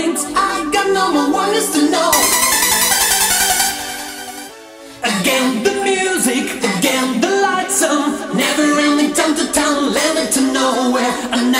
feelings. I got no more words to know. Again the music, again the lights on, never ending, town to town, level to nowhere.